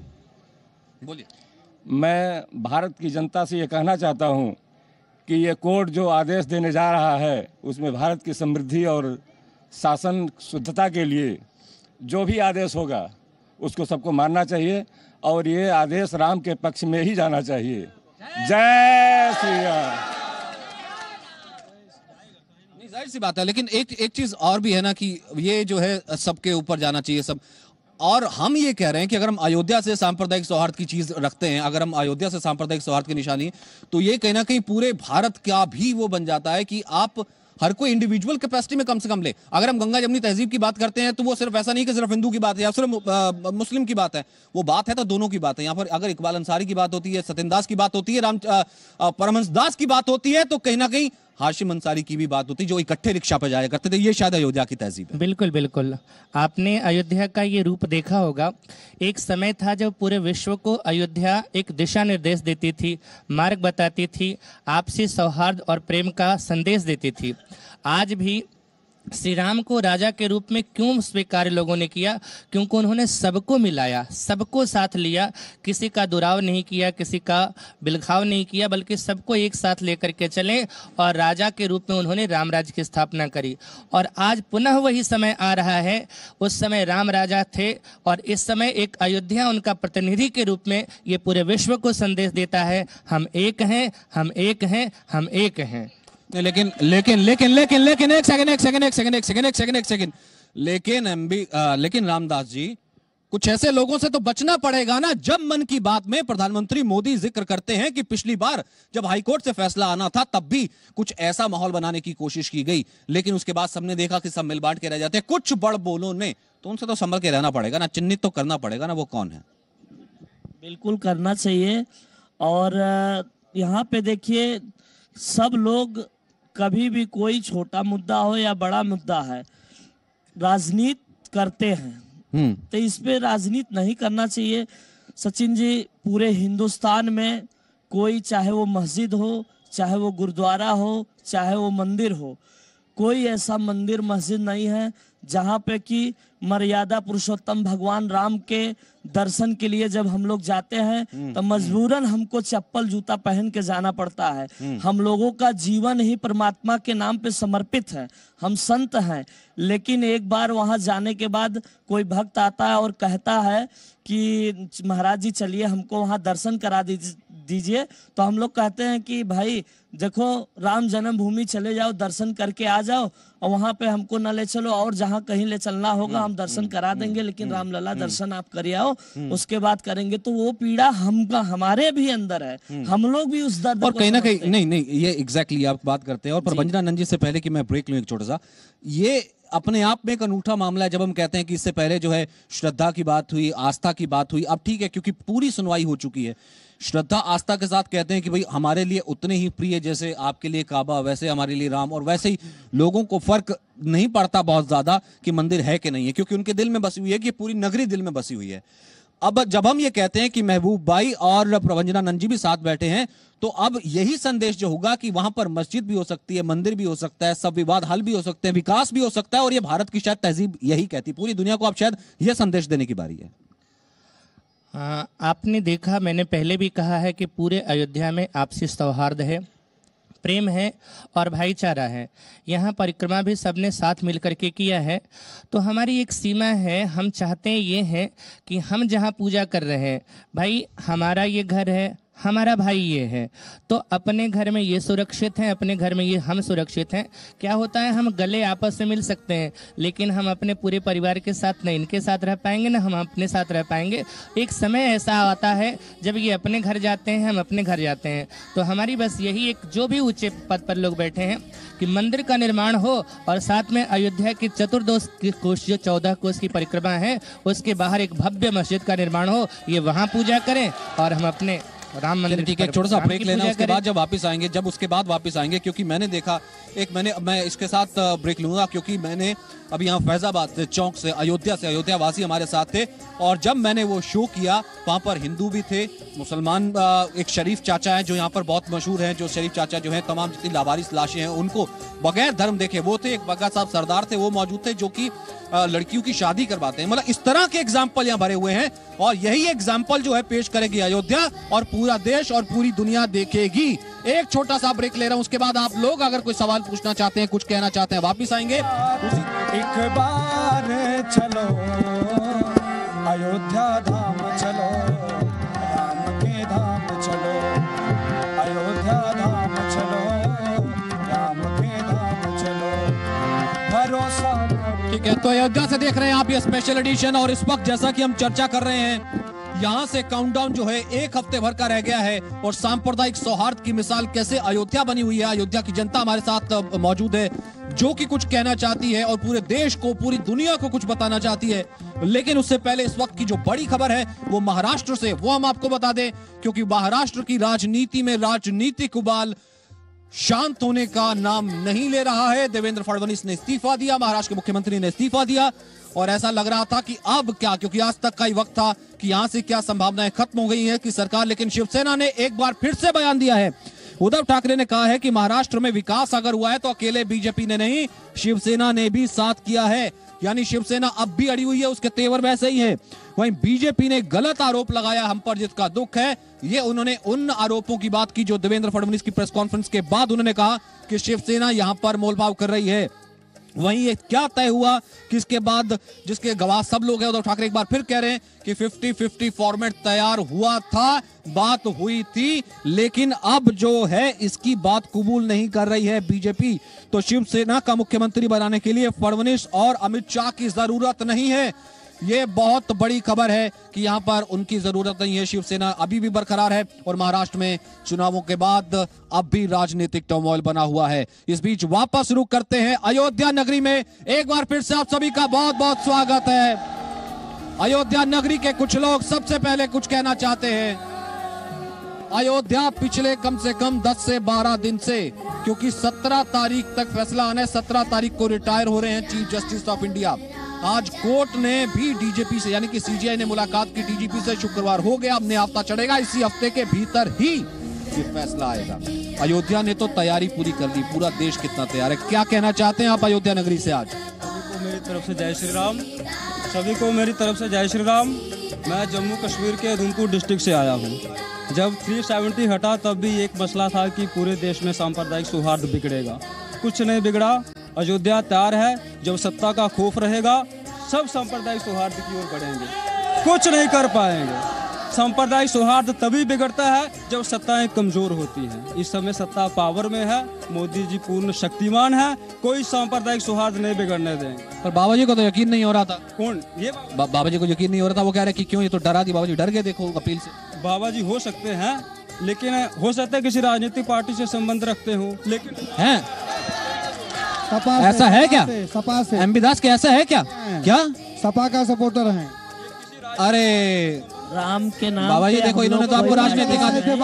बोलिए। मैं भारत की जनता से ये कहना चाहता हूँ कि ये कोर्ट जो आदेश देने जा रहा है उसमें भारत की समृद्धि और शासन शुद्धता के लिए जो भी आदेश होगा उसको सबको मानना चाहिए, और ये आदेश राम के पक्ष में ही जाना चाहिए। जय श्री राम। नहीं, जाहिर सी बात है, लेकिन एक एक चीज और भी है ना कि ये जो है सबके ऊपर जाना चाहिए सब। और हम ये कह रहे हैं कि अगर हम अयोध्या से सांप्रदायिक सौहार्द की चीज रखते हैं, अगर हम अयोध्या से सांप्रदायिक सौहार्द की निशानी, तो ये कहीं ना कहीं पूरे भारत का भी वो बन जाता है कि आप हर कोई इंडिविजुअल कैपेसिटी में कम से कम ले। अगर हम गंगा जमनी तहजीब की बात करते हैं तो वो सिर्फ ऐसा नहीं कि सिर्फ हिंदू की बात है या सिर्फ मुस्लिम की बात है, वो बात है तो दोनों की बात है। यहाँ पर अगर इकबाल अंसारी की बात होती है, सत्येंद्र दास की बात होती है, राम परमहंस दास की बात होती है, तो कहीं ना कहीं हाशिम अंसारी की भी बात होती है, जो इकट्ठे रिक्शा पर जाया करते थे। ये शायद अयोध्या की तहजीब है। बिल्कुल बिल्कुल, आपने अयोध्या का ये रूप देखा होगा। एक समय था जब पूरे विश्व को अयोध्या एक दिशा निर्देश देती थी, मार्ग बताती थी, आपसी सौहार्द और प्रेम का संदेश देती थी। आज भी श्री राम को राजा के रूप में क्यों स्वीकार लोगों ने किया? क्योंकि उन्होंने सबको मिलाया, सबको साथ लिया, किसी का दुराव नहीं किया, किसी का बिलखाव नहीं किया, बल्कि सबको एक साथ लेकर के चले, और राजा के रूप में उन्होंने राम राज्य की स्थापना करी। और आज पुनः वही समय आ रहा है। उस समय राम राजा थे और इस समय एक अयोध्या उनका प्रतिनिधि के रूप में ये पूरे विश्व को संदेश देता है, हम एक हैं, हम एक हैं, हम एक हैं। लेकिन लेकिन लेकिन लेकिन लेकिन एक सेकंड एक सेकंड एक सेकंड एक सेकंड एक सेकंड एक सेकंड लेकिन एमबी लेकिन रामदास जी, कुछ ऐसे लोगों से तो बचना पड़ेगा ना। जब मन की बात में प्रधानमंत्री मोदी जिक्र करते हैं कि पिछली बार जब हाईकोर्ट से फैसला आना था तब भी कुछ ऐसा माहौल बनाने की कोशिश की गई, लेकिन उसके बाद सबने देखा कि सब मिल बांट के रह जाते हैं कुछ बड़बोलों ने, तो उनसे तो संभल के रहना पड़ेगा ना, चिन्हित तो करना पड़ेगा ना वो कौन है। बिल्कुल करना चाहिए। और यहाँ पे देखिए, सब लोग कभी भी कोई छोटा मुद्दा हो या बड़ा मुद्दा है, राजनीति करते हैं, तो इस पे राजनीति नहीं करना चाहिए। सचिन जी, पूरे हिंदुस्तान में कोई, चाहे वो मस्जिद हो, चाहे वो गुरुद्वारा हो, चाहे वो मंदिर हो, कोई ऐसा मंदिर मस्जिद नहीं है जहाँ पे कि मर्यादा पुरुषोत्तम भगवान राम के दर्शन के लिए जब हम लोग जाते हैं तो मजबूरन हमको चप्पल जूता पहन के जाना पड़ता है। हम लोगों का जीवन ही परमात्मा के नाम पे समर्पित है, हम संत हैं, लेकिन एक बार वहाँ जाने के बाद कोई भक्त आता है और कहता है कि महाराज जी चलिए हमको वहाँ दर्शन करा दीजिए दीजिए तो हम लोग कहते हैं कि भाई देखो राम जन्मभूमि चले जाओ, दर्शन करके आ जाओ, और वहां पे हमको न ले चलो, और जहाँ कहीं ले चलना होगा हम दर्शन करा देंगे, लेकिन रामलला दर्शन आप कर आओ, उसके बाद करेंगे। तो वो पीड़ा हम का हमारे भी अंदर है, हम लोग भी उस दर्द और कहीं ना कहीं नहीं नहीं ये एग्जैक्टली आप बात करते हैं। और प्रभंजनानंद जी से पहले कि मैं ब्रेक लूं, एक छोटा सा, ये अपने आप में एक अनूठा मामला है जब हम कहते हैं कि इससे पहले जो है श्रद्धा की बात हुई, आस्था की बात हुई, अब ठीक है क्योंकि पूरी सुनवाई हो चुकी है, श्रद्धा आस्था के साथ कहते हैं कि भाई हमारे लिए उतने ही प्रिय जैसे आपके लिए काबा, वैसे हमारे लिए राम, और वैसे ही लोगों को फर्क नहीं पड़ता बहुत ज्यादा कि मंदिर है कि नहीं है, क्योंकि उनके दिल में बसी हुई है कि पूरी नगरी दिल में बसी हुई है। अब जब हम ये कहते हैं कि महबूब भाई और प्रभंजनानंद जी भी साथ बैठे हैं, तो अब यही संदेश जो होगा कि वहां पर मस्जिद भी हो सकती है, मंदिर भी हो सकता है, सब विवाद हल भी हो सकते हैं, विकास भी हो सकता है, और ये भारत की शायद तहजीब यही कहती है। पूरी दुनिया को आप शायद यह संदेश देने की बारी है। आ, आपने देखा, मैंने पहले भी कहा है कि पूरे अयोध्या में आपसी सौहार्द है, प्रेम है और भाईचारा है। यहाँ परिक्रमा भी सबने साथ मिलकर के किया है। तो हमारी एक सीमा है, हम चाहते ये हैं कि हम जहाँ पूजा कर रहे हैं, भाई हमारा ये घर है, हमारा भाई ये है, तो अपने घर में ये सुरक्षित हैं, अपने घर में ये हम सुरक्षित हैं। क्या होता है, हम गले आपस में मिल सकते हैं, लेकिन हम अपने पूरे परिवार के साथ ना इनके साथ रह पाएंगे ना हम अपने साथ रह पाएंगे। एक समय ऐसा आता है जब ये अपने घर जाते हैं, हम अपने घर जाते हैं। तो हमारी बस यही एक, जो भी ऊँचे पद पर लोग बैठे हैं, कि मंदिर का निर्माण हो और साथ में अयोध्या की चतुर्दोष कोष जो चौदह कोष की परिक्रमा है उसके बाहर एक भव्य मस्जिद का निर्माण हो, ये वहाँ पूजा करें और हम अपने राम मंदिर ठीक है। छोटा सा ब्रेक लेना, उसके बाद जब वापस आएंगे जब उसके बाद वापस आएंगे क्योंकि मैंने देखा एक मैंने मैं इसके साथ ब्रेक लूंगा क्योंकि मैंने अभी यहाँ फैजाबाद चौक से अयोध्या से अयोध्या वासी हमारे साथ थे और जब मैंने वो शो किया वहाँ पर हिंदू भी थे, मुसलमान, एक शरीफ चाचा हैं जो यहाँ पर बहुत मशहूर हैं, जो शरीफ चाचा जो हैं तमाम जितनी लावारिस लाशें हैं उनको बगैर धर्म देखे, वो थे एक बग्गा साहब सरदार थे वो मौजूद थे जो कि लड़कियों की शादी करवाते हैं। मतलब इस तरह के एग्जाम्पल यहाँ भरे हुए हैं और यही एग्जाम्पल जो है पेश करेगी अयोध्या और पूरा देश और पूरी दुनिया देखेगी। एक छोटा सा ब्रेक ले रहा हूं, उसके बाद आप लोग अगर कोई सवाल पूछना चाहते हैं, कुछ कहना चाहते हैं, वापिस आएंगे। एक बार चलो अयोध्या धाम चलो, राम के धाम चलो, अयोध्या धाम चलो, राम के धाम चलो, भरोसा ठीक है। तो अयोध्या से देख रहे हैं आप ये स्पेशल एडिशन और इस वक्त जैसा कि हम चर्चा कर रहे हैं यहाँ से काउंटडाउन जो है एक हफ्ते भर का रह गया है और सांप्रदायिक सौहार्द की मिसाल कैसे अयोध्या बनी हुई है। अयोध्या की जनता हमारे साथ मौजूद है जो कि कुछ कहना चाहती है और पूरे देश को पूरी दुनिया को कुछ बताना चाहती है। लेकिन उससे पहले इस वक्त की जो बड़ी खबर है वो महाराष्ट्र से, वो हम आपको बता दें क्योंकि महाराष्ट्र की राजनीति में राजनीतिक उबाल शांत होने का नाम नहीं ले रहा है। देवेंद्र फडणवीस ने इस्तीफा दिया, महाराष्ट्र के मुख्यमंत्री ने इस्तीफा दिया और ऐसा लग रहा था कि अब क्या, क्योंकि आज तक का ही वक्त था कि यहां से क्या संभावनाएं खत्म हो गई हैं कि सरकार। लेकिन शिवसेना ने एक बार फिर से बयान दिया है। उद्धव ठाकरे ने कहा है कि महाराष्ट्र में विकास अगर हुआ है तो अकेले बीजेपी ने नहीं, शिवसेना ने भी साथ किया है। यानी शिवसेना अब भी अड़ी हुई है, उसके तेवर वैसे ही है। वहीं बीजेपी ने गलत आरोप लगाया हम पर, जिसका दुख है। ये उन्होंने उन आरोपों की बात की जो देवेंद्र फडणवीस की प्रेस कॉन्फ्रेंस के बाद उन्होंने कहा कि शिवसेना यहाँ पर मोलभाव कर रही है। वहीं ये क्या तय हुआ किसके बाद, जिसके गवाह सब लोग हैं। उद्धव ठाकरे एक बार फिर कह रहे हैं कि फिफ्टी फिफ्टी फॉर्मेट तैयार हुआ था, बात हुई थी, लेकिन अब जो है इसकी बात कबूल नहीं कर रही है बीजेपी। तो शिवसेना का मुख्यमंत्री बनाने के लिए फडणवीस और अमित शाह की जरूरत नहीं है। ये बहुत बड़ी खबर है कि यहाँ पर उनकी जरूरत नहीं है, शिवसेना अभी भी बरकरार है। और महाराष्ट्र में चुनावों के बाद अब भी राजनीतिक टर्मोइल बना हुआ है। इस बीच वापस रुख करते हैं अयोध्या नगरी में। एक बार फिर से आप सभी का बहुत बहुत स्वागत है। अयोध्या नगरी के कुछ लोग सबसे पहले कुछ कहना चाहते हैं। अयोध्या पिछले कम से कम दस से बारह दिन से, क्योंकि सत्रह तारीख तक फैसला आने, सत्रह तारीख को रिटायर हो रहे हैं चीफ जस्टिस ऑफ इंडिया। आज कोर्ट ने भी डीजीपी से, यानी कि सीजीआई ने मुलाकात की डीजीपी से, शुक्रवार हो गया, अब नया हफ्ता चढ़ेगा, इसी हफ्ते के भीतर ही ये फैसला आएगा। अयोध्या ने तो तैयारी पूरी कर ली, पूरा देश कितना तैयार है। क्या कहना चाहते हैं आप अयोध्या नगरी से आज? सभी को मेरी तरफ से जय श्री राम, सभी को मेरी तरफ से जय श्री राम। मैं जम्मू कश्मीर के उधमपुर डिस्ट्रिक्ट से आया हूँ। जब तीन सौ सत्तर हटा तब भी एक मसला था कि पूरे देश में सांप्रदायिक सौहार्द बिगड़ेगा, कुछ नहीं बिगड़ा। अयोध्या तैयार है, जब सत्ता का खौफ रहेगा सब सांप्रदायिक सौहार्द की ओर बढ़ेंगे, कुछ नहीं कर पाएंगे। सांप्रदायिक सौहार्द तभी बिगड़ता है जब सत्ताएं कमजोर होती हैं। इस समय सत्ता पावर में है, मोदी जी पूर्ण शक्तिमान है, कोई सांप्रदायिक सौहार्द नहीं बिगड़ने देंगे। पर बाबा जी को तो यकीन नहीं हो रहा था। कौन ये बा, बाबा जी को यकीन नहीं हो रहा था। वो कह रहे कि क्यों ये तो डरा दी, बाबा जी डर गए। देखो अपील से बाबा जी हो सकते हैं, लेकिन हो सकता है किसी राजनीतिक पार्टी से संबंध रखते हो, लेकिन है सपा ऐसा से, है क्या से, सपा से एमबी दास के ऐसा है क्या क्या सपा का सपोर्टर है? अरे राम के नाम बाबा जी, देखो इन्होंने तो आपको राजनीतिक आदमी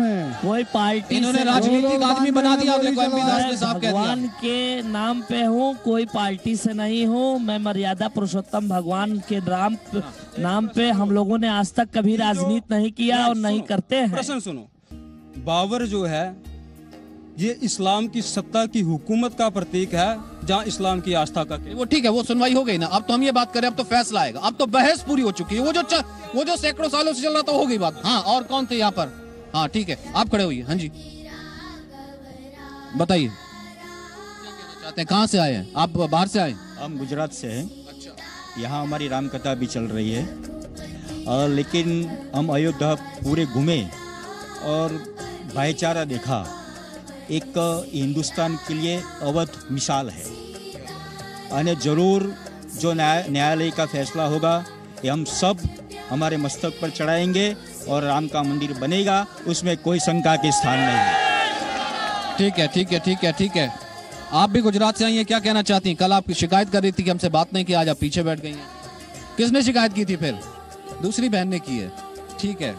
में कोई पार्टी, इन्होंने राजनीतिक आदमी बना दिया। भगवान के नाम पे हूँ, कोई पार्टी से नहीं हूँ मैं, मर्यादा पुरुषोत्तम भगवान के राम नाम पे। हम लोगों ने आज तक कभी राजनीति नहीं किया और नहीं करते हैं। प्रश्न सुनो, बाबर जो है ये इस्लाम की सत्ता की हुकूमत का प्रतीक है, जहाँ इस्लाम की आस्था का। वो ठीक है, वो सुनवाई हो गई ना। अब तो हम ये बात करें, अब तो फैसला आएगा, अब तो बहस पूरी हो चुकी है। वो जो वो जो सैकड़ों सालों से चल रहा था हो गई बात। हाँ और कौन थे यहाँ पर? हाँ ठीक है, आप खड़े हुई। हाँ जी बताइए क्या कहना चाहते हैं, कहाँ से आए हैं आप? बाहर से आए? हम गुजरात से हैं। अच्छा, यहाँ हमारी रामकथा भी चल रही है और लेकिन हम अयोध्या पूरे घूमे और भाईचारा देखा। एक हिंदुस्तान के लिए अवध मिसाल है और जरूर जो न्याय न्यायालय का फैसला होगा ये हम सब हमारे मस्तक पर चढ़ाएंगे और राम का मंदिर बनेगा, उसमें कोई शंका के स्थान नहीं है। ठीक है ठीक है ठीक है ठीक है। आप भी गुजरात से आई हैं, क्या कहना चाहती हैं? कल आपकी शिकायत कर रही थी कि हमसे बात नहीं की, आज आप पीछे बैठ गई हैं। किसने शिकायत की थी? फिर दूसरी बहन ने की है। ठीक है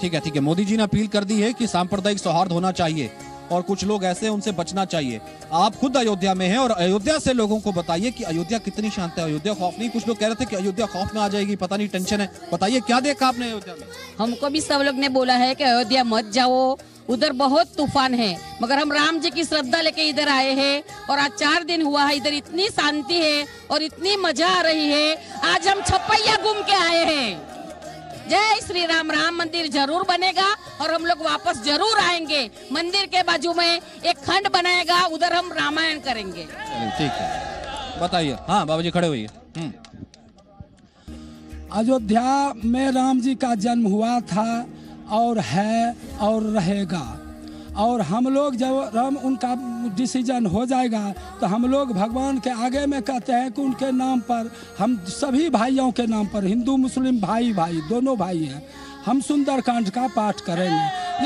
ठीक है ठीक है। मोदी जी ने अपील कर दी है कि सांप्रदायिक सौहार्द होना चाहिए और कुछ लोग ऐसे उनसे बचना चाहिए। आप खुद अयोध्या में हैं और अयोध्या से लोगों को बताइए कि अयोध्या कितनी शांत है। अयोध्या खौफ नहीं, कुछ लोग कह रहे थे कि अयोध्या खौफ में आ जाएगी, पता नहीं, टेंशन है। बताइए क्या देखा आपने अयोध्या में? हमको भी सब लोग ने बोला है कि अयोध्या मत जाओ, उधर बहुत तूफान है, मगर हम राम जी की श्रद्धा लेके इधर आए हैं और आज चार दिन हुआ है, इधर इतनी शांति है और इतनी मजा आ रही है। आज हम छपैया घूम के आए हैं। जय श्री राम। राम मंदिर जरूर बनेगा और हम लोग वापस जरूर आएंगे। मंदिर के बाजू में एक खंड बनाएगा, उधर हम रामायण करेंगे। ठीक है, बताइए। हाँ बाबा जी खड़े हुए। अयोध्या में राम जी का जन्म हुआ था और है और रहेगा, और हम लोग जब राम उनका डिसीजन हो जाएगा तो हम लोग भगवान के आगे में कहते हैं कि उनके नाम पर, हम सभी भाइयों के नाम पर, हिंदू मुस्लिम भाई भाई दोनों भाई हैं, हम सुंदरकांड का पाठ करेंगे।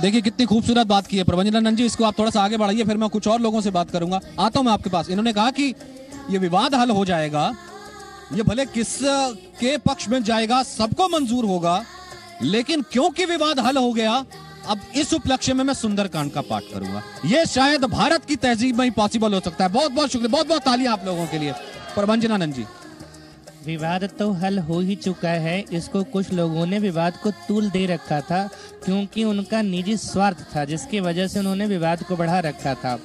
देखिए कितनी खूबसूरत बात की है प्रभंजनानंद जी। इसको आप थोड़ा सा आगे बढ़ाइए, फिर मैं कुछ और लोगों से बात करूंगा। आता हूँ मैं आपके पास। इन्होंने कहा कि ये विवाद हल हो जाएगा, ये भले किस के पक्ष में जाएगा सबको मंजूर होगा, लेकिन क्योंकि विवाद हल हो गया अब इस उपलक्ष्य में मैं सुंदरकांड का पाठ करूंगा। ये शायद भारत की तहजीब में ही पॉसिबल हो सकता है। बहुत बहुत शुक्रिया, बहुत बहुत तालियां आप लोगों के लिए। प्रभंजनानंद जी, विवाद तो हल हो ही चुका है। इसको कुछ लोगों ने विवाद को तूल दे रखा था क्योंकि उनका निजी स्वार्थ था, जिसकी वजह से उन्होंने विवाद को बढ़ा रखा था।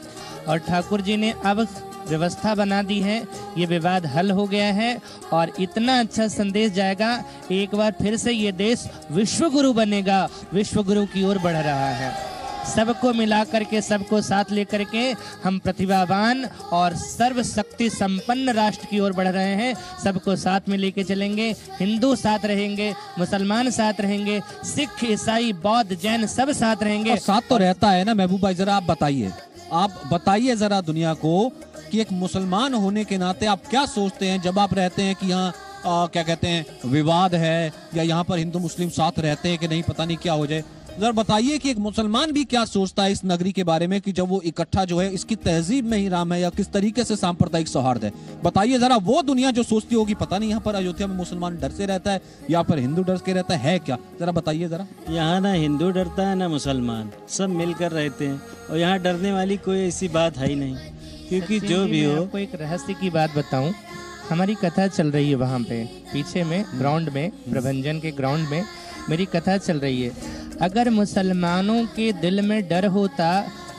और ठाकुर जी ने अब व्यवस्था बना दी है, ये विवाद हल हो गया है और इतना अच्छा संदेश जाएगा, एक बार फिर से ये देश विश्वगुरु बनेगा, विश्वगुरु की ओर बढ़ रहा है। सबको मिला करके, सबको साथ लेकर के हम प्रतिभावान और सर्वशक्ति संपन्न राष्ट्र की ओर बढ़ रहे हैं। सबको साथ में लेके चलेंगे, हिंदू साथ रहेंगे, मुसलमान साथ रहेंगे, सिख ईसाई बौद्ध जैन सब साथ रहेंगे। साथ तो रहता है ना महबूब भाई, जरा आप बताइए, आप बताइए जरा दुनिया को कि एक मुसलमान होने के नाते आप क्या सोचते हैं जब आप रहते हैं कि यहाँ क्या कहते हैं विवाद है, या यहाँ पर हिंदू मुस्लिम साथ रहते हैं कि नहीं, पता नहीं क्या हो जाए। जरा बताइए कि एक मुसलमान भी क्या सोचता है इस नगरी के बारे में कि जब वो इकट्ठा जो है इसकी तहजीब में ही राम है या किस तरीके से सांप्रदायिक सौहार्द है। बताइए जरा वो दुनिया जो सोचती होगी पता नहीं यहाँ पर अयोध्या में मुसलमान डर से रहता है, यहाँ पर हिंदू डर के रहता है, क्या जरा बताइए जरा। यहाँ ना हिंदू डरता है ना मुसलमान, सब मिलकर रहते हैं और यहाँ डरने वाली कोई ऐसी बात है ही नहीं। क्योंकि जो भी हो, आपको एक रहस्य की बात बताऊं, हमारी कथा चल रही है वहाँ पे पीछे में ग्राउंड में, प्रभंजन के ग्राउंड में मेरी कथा चल रही है। अगर मुसलमानों के दिल में डर होता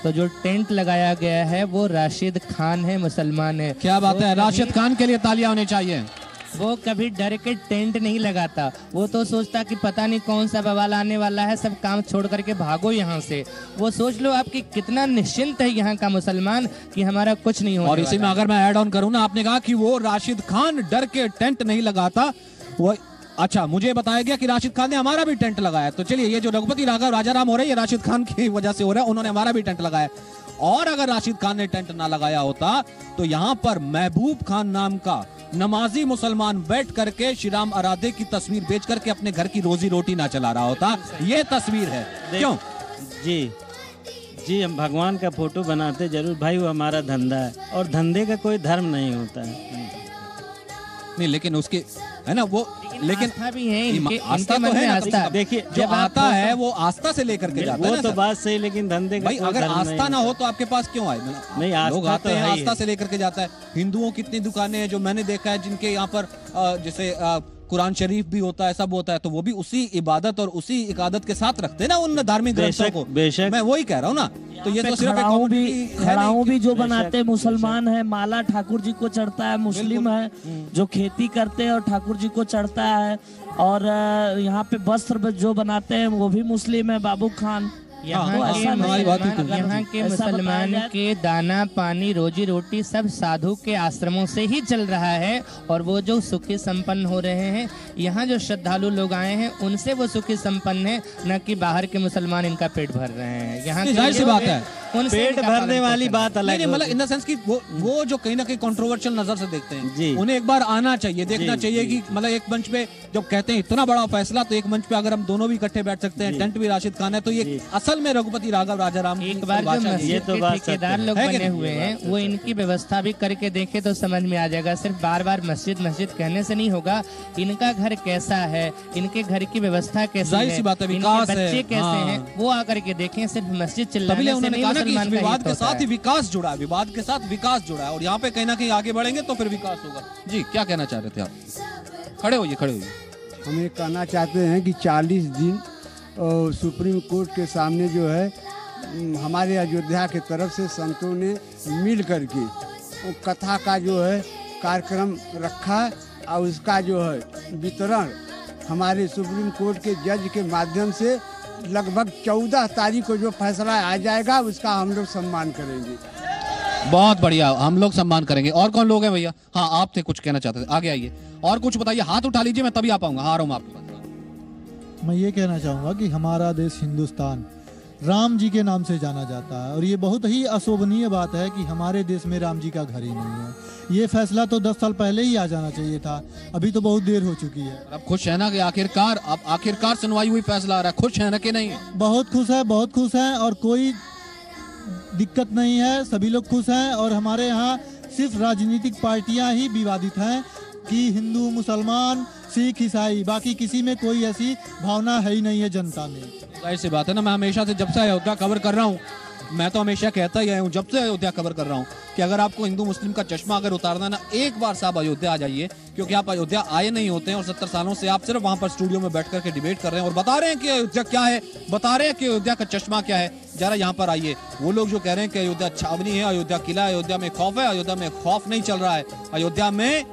तो जो टेंट लगाया गया है वो राशिद खान है, मुसलमान है। क्या बात है, राशिद खान के लिए तालियां होनी चाहिए। वो कभी डर के टेंट नहीं लगाता, वो तो सोचता कि पता नहीं कौन सा बवाल आने वाला है, सब काम छोड़ करके भागो यहाँ से। वो सोच लो आपकी कितना निश्चिंत है यहाँ का मुसलमान कि हमारा कुछ नहीं होगा। और इसी में अगर मैं ऐड ऑन करूँ ना, आपने कहा कि वो राशिद खान डर के टेंट नहीं लगाता, वो अच्छा मुझे बताया गया कि राशिद खान ने हमारा भी टेंट लगाया। तो चलिए ये जो रघुपति राघव राजा राम हो रहे हैं ये राशिद खान की वजह से हो रहा है, उन्होंने हमारा भी टेंट लगाया। और अगर राशिद खान ने टेंट ना लगाया होता तो यहाँ पर महबूब खान नाम का नमाजी मुसलमान बैठ करके श्री राम आराधे की तस्वीर बेच करके अपने घर की रोजी रोटी ना चला रहा होता। ये तस्वीर है, क्यों जी? जी हम भगवान का फोटो बनाते जरूर भाई, वो हमारा धंधा है और धंधे का कोई धर्म नहीं होता है। नहीं लेकिन उसके है ना वो, लेकिन आस्था भी है इनके, आस्था तो है आस्था। देखिए जब आता है वो आस्था से लेकर के जाता है, वो तो बात सही, लेकिन धंधे भाई अगर आस्था ना हो तो आपके पास क्यों आए? नहीं लोग आते हैं आस्था से लेकर के जाता है। हिंदुओं कितनी दुकानें हैं जो मैंने देखा है जिनके यहाँ पर जैसे कुरान शरीफ भी होता है, सब होता है, तो वो भी उसी इबादत और उसी इकादत के साथ रखते हैं ना उन धार्मिक ग्रंथों को। बेशक मैं वही कह रहा हूँ ना, तो ये तो सिर्फ खड़ाऊ भी, खड़ाऊ भी जो बनाते हैं मुसलमान है, माला ठाकुर जी को चढ़ता है मुस्लिम है, जो खेती करते हैं और ठाकुर जी को चढ़ता है, और यहाँ पे वस्त्र जो बनाते हैं वो भी मुस्लिम है, बाबू खान। यहाँ के मुसलमान के दाना पानी रोजी रोटी सब साधु के आश्रमों से ही चल रहा है, और वो जो सुखी संपन्न हो रहे हैं, यहाँ जो श्रद्धालु लोग आए हैं उनसे वो सुखी संपन्न है, न कि बाहर के मुसलमान इनका पेट भर रहे हैं। यहाँ जाहिर सी बात है पेट भरने वाली बात अलग है, मतलब इन द सेंस कि वो वो जो कहीं ना कहीं कंट्रोवर्शियल नजर से देखते हैं, उन्हें एक बार आना चाहिए, देखना चाहिए कि मतलब एक मंच पे जब कहते हैं इतना बड़ा फैसला, तो एक मंच पे अगर हम दोनों भी इकट्ठे बैठ सकते हैं, टेंट भी राशिद खान है, तो ये असल में रघुपति राघव राजा राम एक बार ठेकेदार लोग बने हुए हैं वो इनकी व्यवस्था भी करके देखे तो समझ में आ जाएगा। सिर्फ बार बार मस्जिद मस्जिद कहने से नहीं होगा, इनका घर कैसा है, इनके घर की व्यवस्था कैसी है, बच्चे कैसे है, वो आकर के देखे। सिर्फ मस्जिद चल विवाद के साथ ही विकास जुड़ा है, विवाद के साथ विकास जुड़ा है, और यहाँ पे कहीं ना कहीं आगे बढ़ेंगे तो फिर विकास होगा। जी क्या कहना चाह रहे थे आप? खड़े होइए, खड़े होइए। हम ये कहना चाहते हैं कि चालीस दिन सुप्रीम कोर्ट के सामने जो है हमारे अयोध्या के तरफ से संतों ने मिल करके वो कथा का जो है कार्यक्रम रखा, और उसका जो है वितरण हमारे सुप्रीम कोर्ट के जज के माध्यम से लगभग चौदह तारीख को जो फैसला आ जाएगा उसका हम लोग सम्मान करेंगे। बहुत बढ़िया, हम लोग सम्मान करेंगे। और कौन लोग हैं भैया? हाँ आप थे, कुछ कहना चाहते थे, आगे आइए और कुछ बताइए। हाथ उठा लीजिए, मैं तभी आ पाऊंगा। हाँ आपके पास। मैं ये कहना चाहूँगा कि हमारा देश हिंदुस्तान राम जी के नाम से जाना जाता है, और ये बहुत ही अशोभनीय बात है कि हमारे देश में राम जी का घर ही नहीं है। ये फैसला तो दस साल पहले ही आ जाना चाहिए था, अभी तो बहुत देर हो चुकी है। अब खुश है ना कि आखिरकार अब आखिरकार सुनवाई हुई, फैसला आ रहा है, खुश है ना कि नहीं? बहुत खुश है, बहुत खुश है, और कोई दिक्कत नहीं है, सभी लोग खुश हैं। और हमारे यहाँ सिर्फ राजनीतिक पार्टियाँ ही विवादित हैं कि हिंदू मुसलमान सिख ईसाई, बाकी किसी में कोई ऐसी भावना है ही नहीं है जनता में। ऐसी बात है ना, मैं हमेशा से जब से अयोध्या कवर कर रहा हूँ, मैं तो हमेशा कहता ही हूँ जब से अयोध्या कवर कर रहा हूँ कि अगर आपको हिंदू मुस्लिम का चश्मा अगर उतारना ना, एक बार साहब अयोध्या आ जाइए, क्योंकि आप अयोध्या आए नहीं होते हैं, और सत्तर सालों से आप सिर्फ वहां पर स्टूडियो में बैठ करके डिबेट कर रहे हैं और बता रहे हैं कि अयोध्या क्या है, बता रहे हैं कि अयोध्या का चश्मा क्या है। जरा यहाँ पर आइए। वो लोग जो कह रहे हैं कि अयोध्या छावनी है, अयोध्या किला, अयोध्या में खौफ है, अयोध्या में खौफ नहीं चल रहा है, अयोध्या में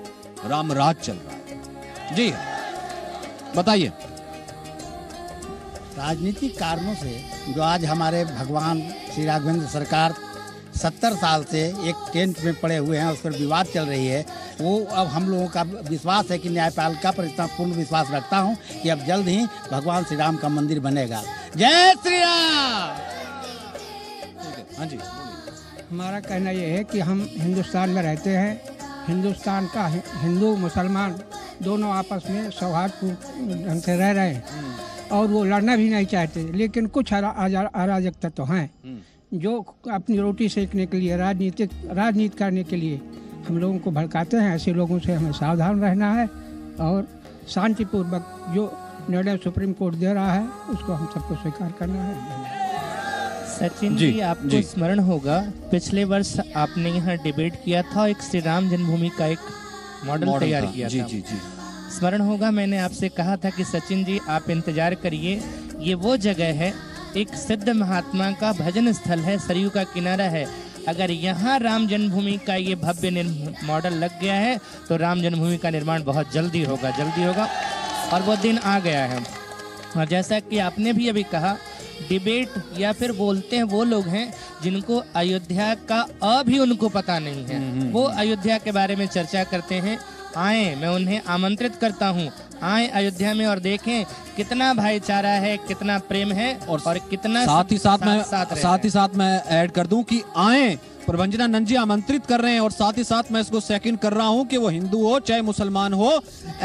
रामराज चल रहा है। जी बताइए। राजनीतिक कारणों से जो आज हमारे भगवान श्री राघवेंद्र सरकार सत्तर साल से एक टेंट में पड़े हुए हैं, उस पर विवाद चल रही है, वो अब हम लोगों का विश्वास है कि न्यायपालिका पर इतना पूर्ण विश्वास रखता हूं कि अब जल्द ही भगवान श्री राम का मंदिर बनेगा। जय श्री राम। हाँ जी, हमारा कहना यह है कि हम हिंदुस्तान में रहते हैं, हिंदुस्तान का हिंदू मुसलमान दोनों आपस में सौहार्दपूर्ण ढंग से रह रहे हैं, और वो लड़ना भी नहीं चाहते, लेकिन कुछ अराजक तत्व तो हैं जो अपनी रोटी सेकने के लिए राजनीतिक राजनीति करने के लिए हम लोगों को भड़काते हैं। ऐसे लोगों से हमें सावधान रहना है, और शांतिपूर्वक जो निर्णय सुप्रीम कोर्ट दे रहा है उसको हम सबको स्वीकार करना है। सचिन जी, जी आपको स्मरण होगा पिछले वर्ष आपने यहाँ डिबेट किया था, एक श्री राम जन्मभूमि का एक मॉडल तैयार किया जी, था जी, जी। स्मरण होगा मैंने आपसे कहा था कि सचिन जी आप इंतजार करिए, ये वो जगह है, एक सिद्ध महात्मा का भजन स्थल है, सरयू का किनारा है, अगर यहाँ राम जन्मभूमि का ये भव्य मॉडल लग गया है तो राम जन्मभूमि का निर्माण बहुत जल्दी होगा, जल्दी होगा, और वो दिन आ गया है। और जैसा कि आपने भी अभी कहा, डिबेट या फिर बोलते हैं वो लोग हैं जिनको अयोध्या का अ भी उनको पता नहीं है, वो अयोध्या के बारे में चर्चा करते हैं। आए, मैं उन्हें आमंत्रित करता हूँ, आए अयोध्या में और देखें कितना भाईचारा है, कितना प्रेम है, और, और कितना साथ ही साथ, साथ मैं साथ, साथ ही साथ मैं ऐड कर दूं कि आए, प्रभंजनानंद जी आमंत्रित कर रहे हैं, और साथ ही साथ मैं इसको सेकंड कर रहा हूं कि वो हिंदू हो चाहे मुसलमान हो,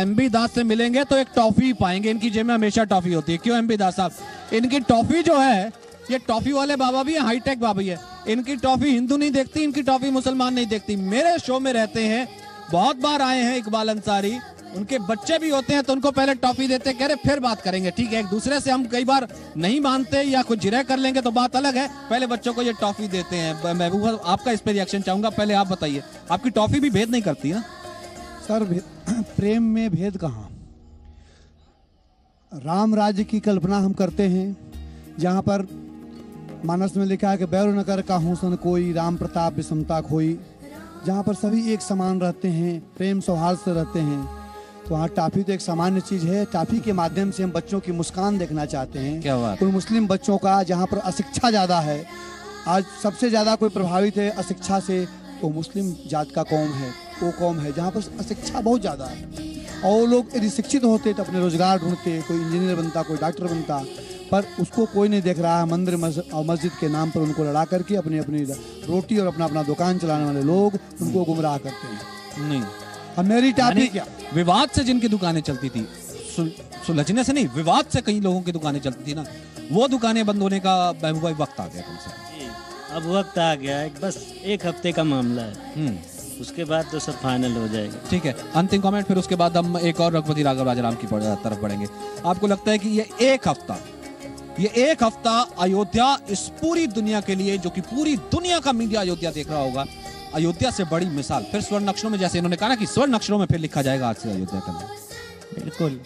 एमबी दास से मिलेंगे तो एक टॉफी पाएंगे, इनकी जेब में हमेशा टॉफी होती है। क्यों एमबी दास साहब? इनकी टॉफी जो है, ये टॉफी वाले बाबा भी है, हाईटेक बाबा है, इनकी टॉफी हिंदू नहीं देखती, इनकी टॉफी मुसलमान नहीं देखती। मेरे शो में रहते हैं, बहुत बार आए हैं इकबाल अंसारी, उनके बच्चे भी होते हैं, तो उनको पहले टॉफी देते, कह रहे फिर बात करेंगे। ठीक है, एक दूसरे से हम कई बार नहीं मानते या कुछ जिरह कर लेंगे तो बात अलग है, पहले बच्चों को ये टॉफी देते हैं। महबूब आपका इस पर रिएक्शन चाहूंगा, पहले आप बताइए, आपकी टॉफी भी भेद नहीं करती ना सर? प्रेम में भेद कहाँ, राम राज्य की कल्पना हम करते हैं, जहाँ पर मानस में लिखा है कि बैरो नगर का हुसन कोई, राम प्रताप विषमता खोई, जहाँ पर सभी एक समान रहते हैं, प्रेम सौहार्द से रहते हैं। तो वहाँ टाफी तो एक सामान्य चीज है। टाफी के माध्यम से हम बच्चों की मुस्कान देखना चाहते हैं। क्या बात? उन मुस्लिम बच्चों का जहाँ पर अशिक्षा ज़्यादा है, आज सबसे ज़्यादा कोई प्रभावित है अशिक्षा से तो मुस्लिम जात का कौम है, वो कौम है जहाँ पर अशिक्षा बहुत ज़्यादा है। और लोग यदि शिक्षित होते तो अपने रोजगार ढूंढते, कोई इंजीनियर बनता, कोई डॉक्टर बनता, पर उसको कोई नहीं देख रहा है। मंदिर और मस्जिद के नाम पर उनको लड़ा करके अपनी अपनी रोटी और अपना अपना दुकान चलाने वाले लोग उनको गुमराह करते हैं। नहीं, अब मेरी टापी क्या, विवाद से जिनकी दुकानें चलती थी, सुलझने से नहीं, विवाद से कई लोगों की दुकानें चलती थी ना, वो दुकानें बंद होने का महबूबा वक्त आ गया। कम से अब वक्त आ गया, बस एक हफ्ते का मामला है, उसके बाद तो सब फाइनल हो जाएगा। ठीक है, अंतिम कमेंट, फिर उसके बाद हम एक और रघुपति राघव राजाराम की तरफ बढ़ेंगे। आपको लगता है कि ये एक हफ्ता, ये एक हफ्ता अयोध्या इस पूरी दुनिया के लिए, जो कि पूरी दुनिया का मीडिया अयोध्या देख रहा होगा, अयोध्या से बड़ी मिसाल फिर स्वर्ण अक्षरों में, जैसे इन्होंने कहा ना कि स्वर्ण अक्षरों में फिर लिखा जाएगा आज से अयोध्या का नाम। बिल्कुल,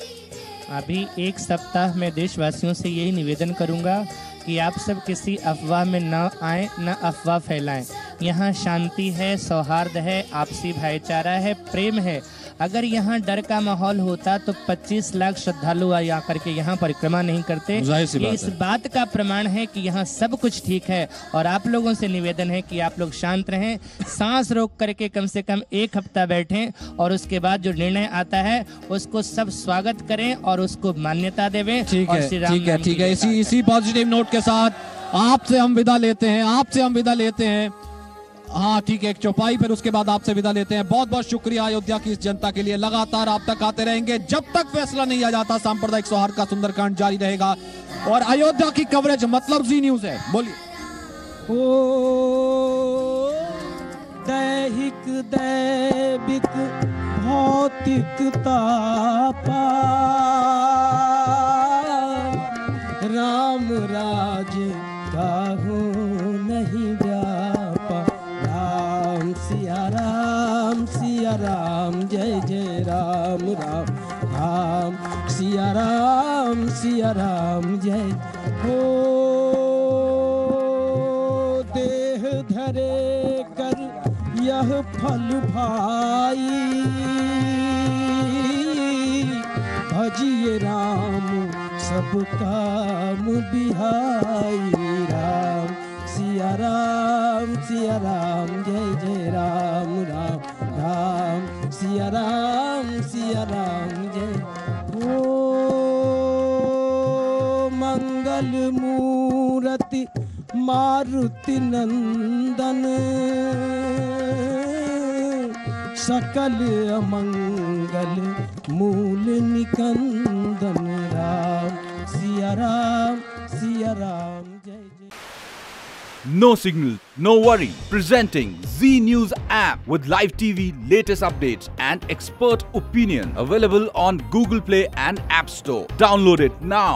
अभी एक सप्ताह में देशवासियों से यही निवेदन करूंगा कि आप सब किसी अफवाह में ना आए, ना अफवाह फैलाएं। यहाँ शांति है, सौहार्द है, आपसी भाईचारा है, प्रेम है। अगर यहाँ डर का माहौल होता तो पच्चीस लाख श्रद्धालु आकर के यहाँ परिक्रमा नहीं करते। ये इस बात का प्रमाण है कि यहाँ सब कुछ ठीक है। और आप लोगों से निवेदन है कि आप लोग शांत रहें, सांस रोक करके कम से कम एक हफ्ता बैठें और उसके बाद जो निर्णय आता है उसको सब स्वागत करें और उसको मान्यता देवें। ठीक है, ठीक है, ठीक है। इसी इसी पॉजिटिव नोट के साथ आपसे हम विदा लेते हैं, आपसे हम विदा लेते हैं। हाँ ठीक है, एक चौपाई, फिर उसके बाद आपसे विदा लेते हैं। बहुत बहुत शुक्रिया अयोध्या की इस जनता के लिए। लगातार आप तक आते रहेंगे जब तक फैसला नहीं आ जाता। सांप्रदायिक सौहार्द का सुंदरकांड जारी रहेगा और अयोध्या की कवरेज मतलब जी न्यूज है। बोलिए, ओ दैहिक दैविक भौतिकता राम राज का हो नहीं व्यापा। राम सिया राम सिया राम जय जय राम राम। राम सिया राम सिया राम जय हो। देह धरे कर यह फल भाई भजिए राम सब काम बिहाई। राम सिया राम सिया राम जय जय राम राम। राम सिया राम सिया राम जय। ओ मंगल मूर्ति मारुति नंदन सकल अमंगल मूल निकंदन। राम सिया राम सिया राम जय जय। No signal no worry presenting Z News app with live T V, latest updates and expert opinion available on Google Play and App Store. Download it now.